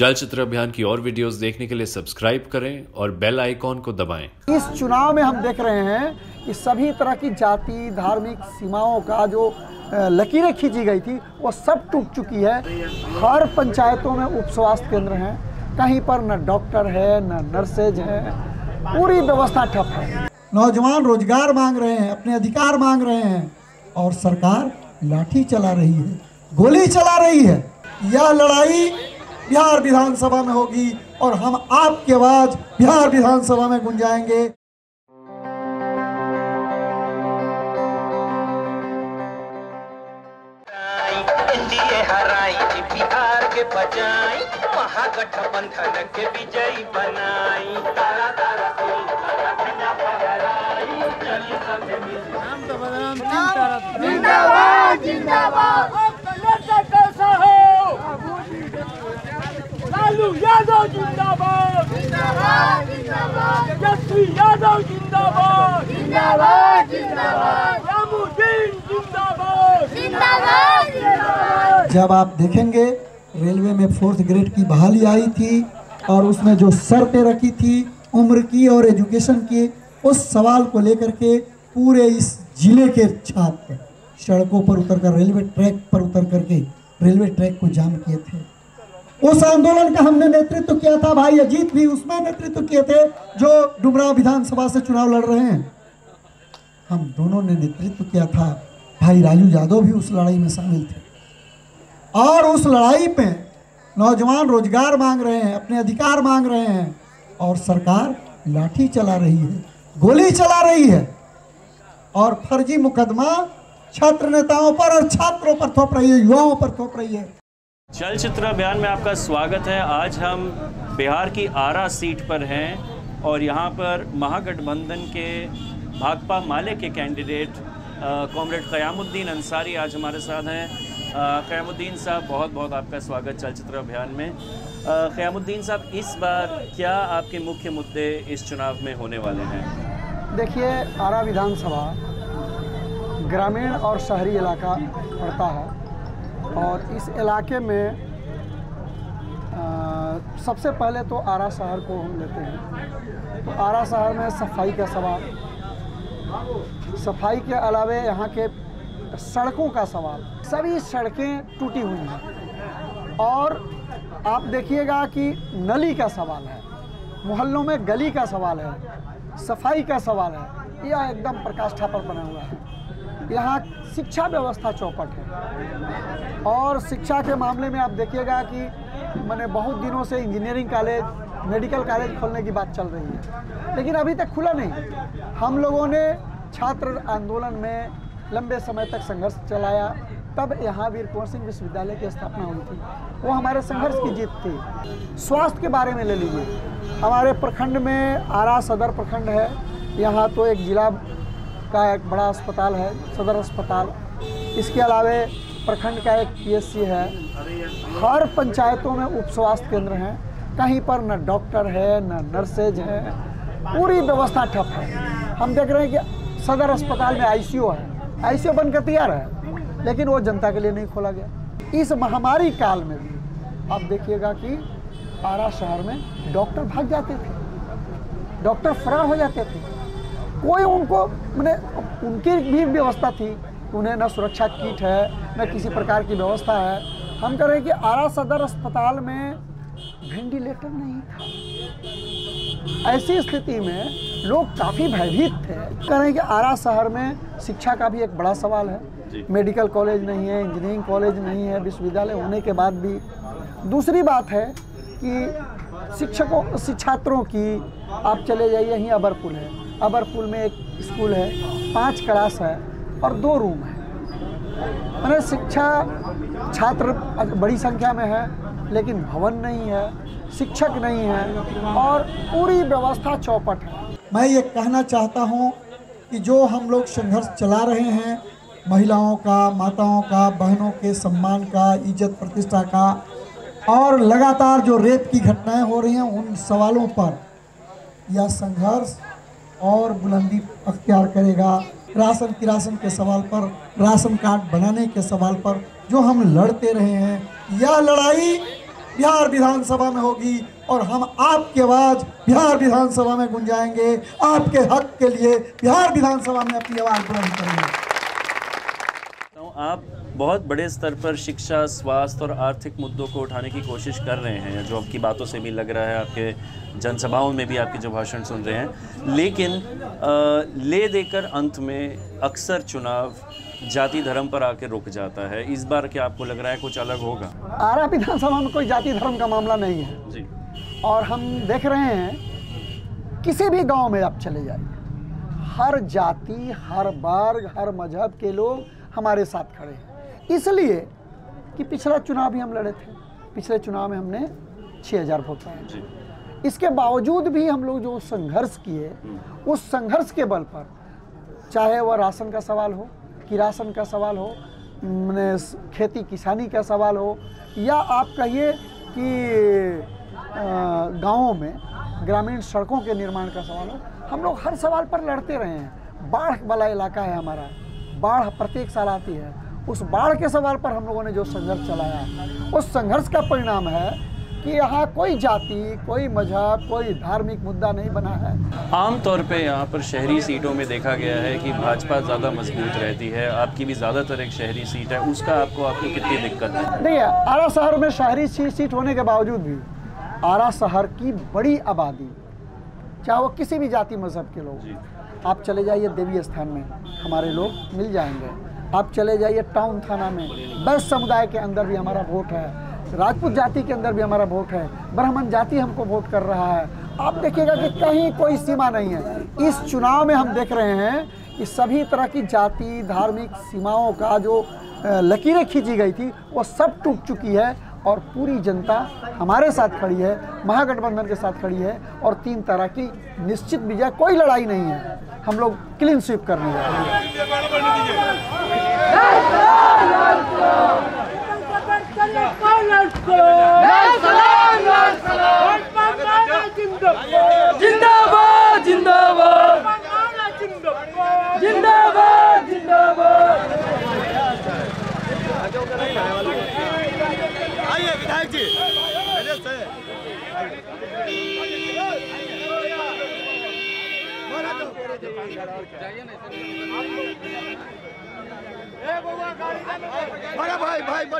चल चित्र अभियान की और वीडियोस देखने के लिए सब्सक्राइब करें और बेल आइकॉन को दबाएं। इस चुनाव में हम देख रहे हैं कि सभी तरह की जाति धार्मिक सीमाओं का जो लकीरें खींची गई थी वो सब टूट चुकी है। हर पंचायतों में उप स्वास्थ्य केंद्र हैं, कहीं पर न डॉक्टर है न नर्सेज है, पूरी व्यवस्था ठप है। नौजवान रोजगार मांग रहे हैं, अपने अधिकार मांग रहे हैं और सरकार लाठी चला रही है, गोली चला रही है। यह लड़ाई बिहार विधानसभा में होगी और हम आपकी आवाज बिहार विधानसभा में गूंजाएंगे। बिहार के बजाई महागठबंधन के विजयी बनाई। तारा तारा जिंदाबाद जिंदाबाद यादव जिंदाबाद जिंदाबाद जिंदाबाद यशवी यादव जिंदाबाद जिंदाबाद जिंदाबाद क़यामुद्दीन जिंदाबाद जिंदाबाद जिंदाबाद। जब आप देखेंगे रेलवे में 4th ग्रेड की बहाली आई थी और उसमें जो शर्तें रखी थी उम्र की और एजुकेशन की, उस सवाल को लेकर के पूरे इस जिले के छात्र सड़कों पर उतर कर रेलवे ट्रैक पर उतर करके रेलवे ट्रैक को जाम किए थे। उस आंदोलन का हमने नेतृत्व किया था, भाई अजीत भी उसमें नेतृत्व किए थे जो डुमराव विधानसभा से चुनाव लड़ रहे हैं। हम दोनों ने नेतृत्व किया था, भाई राजू यादव भी उस लड़ाई में शामिल थे। और उस लड़ाई में नौजवान रोजगार मांग रहे हैं, अपने अधिकार मांग रहे हैं और सरकार लाठी चला रही है, गोली चला रही है और फर्जी मुकदमा छात्र नेताओं पर और छात्रों पर थोप रही है, युवाओं पर थोप रही है। चल चित्र अभियान में आपका स्वागत है। आज हम बिहार की आरा सीट पर हैं और यहाँ पर महागठबंधन के भाकपा माले के कैंडिडेट कॉमरेड क़यामुद्दीन अंसारी आज हमारे साथ हैं। क़यामुद्दीन साहब, बहुत बहुत आपका स्वागत चल चित्र अभियान में। क़यामुद्दीन साहब, इस बार क्या आपके मुख्य मुद्दे इस चुनाव में होने वाले हैं? देखिए, आरा विधानसभा ग्रामीण और शहरी इलाका पड़ता है और इस इलाके में सबसे पहले तो आरा शहर को हम लेते हैं। तो आरा शहर में सफाई का सवाल, सफाई के अलावे यहाँ के सड़कों का सवाल, सभी सड़कें टूटी हुई हैं और आप देखिएगा कि नली का सवाल है, मोहल्लों में गली का सवाल है, सफाई का सवाल है, यह एकदम प्रकाष्ठा पर बना हुआ है। यहाँ शिक्षा व्यवस्था चौपट है और शिक्षा के मामले में आप देखिएगा कि मैंने बहुत दिनों से इंजीनियरिंग कॉलेज, मेडिकल कॉलेज खोलने की बात चल रही है लेकिन अभी तक खुला नहीं। हम लोगों ने छात्र आंदोलन में लंबे समय तक संघर्ष चलाया, तब यहाँ वीर कुँवर सिंह विश्वविद्यालय की स्थापना हुई थी, वो हमारे संघर्ष की जीत थी। स्वास्थ्य के बारे में ले लीजिए, हमारे प्रखंड में आरा सदर प्रखंड है, यहाँ तो एक जिला का एक बड़ा अस्पताल है सदर अस्पताल, इसके अलावे प्रखंड का एक पीएचसी है। हर पंचायतों में उप स्वास्थ्य केंद्र हैं, कहीं पर न डॉक्टर है न नर्सेज है, पूरी व्यवस्था ठप है। हम देख रहे हैं कि सदर अस्पताल में आईसीयू है, आईसीयू बनकर तैयार है लेकिन वो जनता के लिए नहीं खोला गया। इस महामारी काल में भी आप देखिएगा कि आरा शहर में डॉक्टर भाग जाते थे, डॉक्टर फरार हो जाते थे, कोई उनको मैंने उनकी भी व्यवस्था थी, उन्हें न सुरक्षा किट है न किसी प्रकार की व्यवस्था है। हम कह रहे हैं कि आरा सदर अस्पताल में वेंटिलेटर नहीं था, ऐसी स्थिति में लोग काफ़ी भयभीत थे। कह रहे हैं कि आरा शहर में शिक्षा का भी एक बड़ा सवाल है, मेडिकल कॉलेज नहीं है, इंजीनियरिंग कॉलेज नहीं है विश्वविद्यालय होने के बाद भी। दूसरी बात है कि शिक्षकों छात्रों की आप चले जाइए, यहीं अबरपुल है, अबरपुल में एक स्कूल है, 5 क्लास है और 2 रूम है। मैंने शिक्षा छात्र बड़ी संख्या में है लेकिन भवन नहीं है, शिक्षक नहीं है और पूरी व्यवस्था चौपट है। मैं ये कहना चाहता हूँ कि जो हम लोग संघर्ष चला रहे हैं महिलाओं का, माताओं का, बहनों के सम्मान का, इज्जत प्रतिष्ठा का और लगातार जो रेप की घटनाएं हो रही हैं उन सवालों पर यह संघर्ष और बुलंदी अख्तियार करेगा। राशन किरासन के सवाल पर, राशन कार्ड बनाने के सवाल पर जो हम लड़ते रहे हैं, यह लड़ाई बिहार विधानसभा में होगी और हम आपकी आवाज़ बिहार विधानसभा में गुंजाएंगे। आपके हक के लिए बिहार विधानसभा में अपनी आवाज़ बुलंद करेंगे। तो आप बहुत बड़े स्तर पर शिक्षा, स्वास्थ्य और आर्थिक मुद्दों को उठाने की कोशिश कर रहे हैं, जो आपकी बातों से भी लग रहा है, आपके जनसभाओं में भी आपके जो भाषण सुन रहे हैं। लेकिन ले देकर अंत में अक्सर चुनाव जाति धर्म पर आके रुक जाता है। इस बार क्या आपको लग रहा है कुछ अलग होगा? आरा विधानसभा में कोई जाति धर्म का मामला नहीं है जी। और हम देख रहे हैं किसी भी गांव में आप चले जाइए, हर जाति, हर वर्ग, हर मजहब के लोग हमारे साथ खड़े हैं। इसलिए कि पिछला चुनाव भी हम लड़े थे, पिछले चुनाव में हमने 6000 वोट पाए। इसके बावजूद भी हम लोग जो संघर्ष किए, उस संघर्ष के बल पर, चाहे वह राशन का सवाल हो, किरासन का सवाल हो, खेती किसानी का सवाल हो, या आप कहिए कि गांवों में ग्रामीण सड़कों के निर्माण का सवाल हो, हम लोग हर सवाल पर लड़ते रहे हैं। बाढ़ वाला इलाका है हमारा, बाढ़ प्रत्येक साल आती है। उस बाढ़ के सवाल पर हम लोगों ने जो संघर्ष चलाया, उस संघर्ष का परिणाम है कि यहाँ कोई जाति, कोई मजहब, कोई धार्मिक मुद्दा नहीं बना है। आमतौर पे यहाँ पर शहरी सीटों में देखा गया है कि भाजपा ज़्यादा मजबूत रहती है। आपकी भी ज़्यादातर एक शहरी सीट है, उसका आपको कितनी दिक्कत है? देखिए, आरा शहर में शहरी सीट होने के बावजूद भी आरा शहर की बड़ी आबादी, चाहे वो किसी भी जाति मजहब के लोग, आप चले जाइए देवी स्थान में हमारे लोग मिल जाएंगे, आप चले जाइए टाउन थाना में, बैस समुदाय के अंदर भी हमारा वोट है, राजपूत जाति के अंदर भी हमारा वोट है, ब्राह्मण जाति हमको वोट कर रहा है। आप देखिएगा कि कहीं कोई सीमा नहीं है। इस चुनाव में हम देख रहे हैं कि सभी तरह की जाति, धार्मिक सीमाओं का जो लकीरें खींची गई थी वो सब टूट चुकी है और पूरी जनता हमारे साथ खड़ी है, महागठबंधन के साथ खड़ी है और तीन तरह की निश्चित विजय, कोई लड़ाई नहीं है, हम लोग क्लीन स्वीप करने जा रहे हैं। जिंदाबाद जिंदाबाद जिंदाबाद जिंदाबाद। आइए विधायक जी, बड़ा भाई भाई।